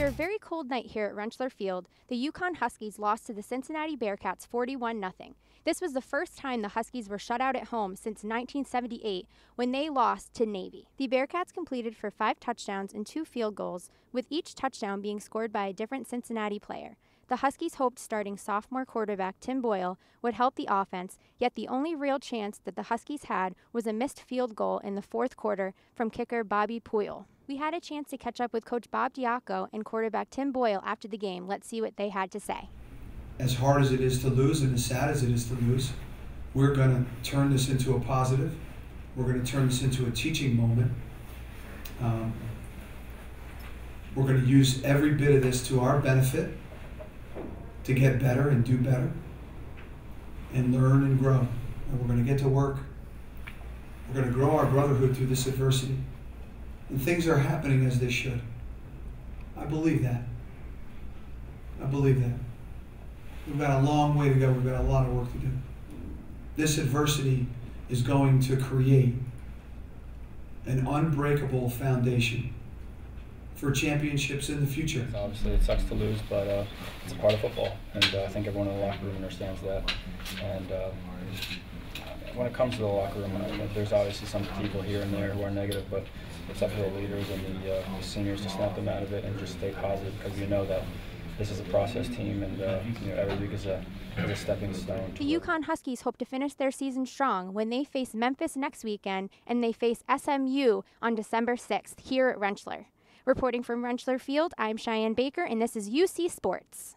After a very cold night here at Rentschler Field, the UConn Huskies lost to the Cincinnati Bearcats 41-0. This was the first time the Huskies were shut out at home since 1978, when they lost to Navy. The Bearcats completed for 5 touchdowns and 2 field goals, with each touchdown being scored by a different Cincinnati player. The Huskies hoped starting sophomore quarterback Tim Boyle would help the offense, yet the only real chance that the Huskies had was a missed field goal in the 4th quarter from kicker Bobby Puyle. We had a chance to catch up with Coach Bob Diaco and quarterback Tim Boyle after the game. Let's see what they had to say. As hard as it is to lose and as sad as it is to lose, we're going to turn this into a positive. We're going to turn this into a teaching moment. We're going to use every bit of this to our benefit, to get better and do better and learn and grow. And we're going to get to work. We're going to grow our brotherhood through this adversity. And things are happening as they should. I believe that. I believe that. We've got a long way to go. We've got a lot of work to do. This adversity is going to create an unbreakable foundation for championships in the future. Obviously, it sucks to lose, but it's a part of football, and I think everyone in the locker room understands that. And when it comes to the locker room, there's obviously some people here and there who are negative, but it's up to the leaders and the seniors to snap them out of it and just stay positive, because we know that this is a process team, and every week is a stepping stone. The UConn Huskies hope to finish their season strong when they face Memphis next weekend, and they face SMU on December 6th here at Rentschler. Reporting from Rentschler Field, I'm Cheyenne Baker, and this is UC Sports.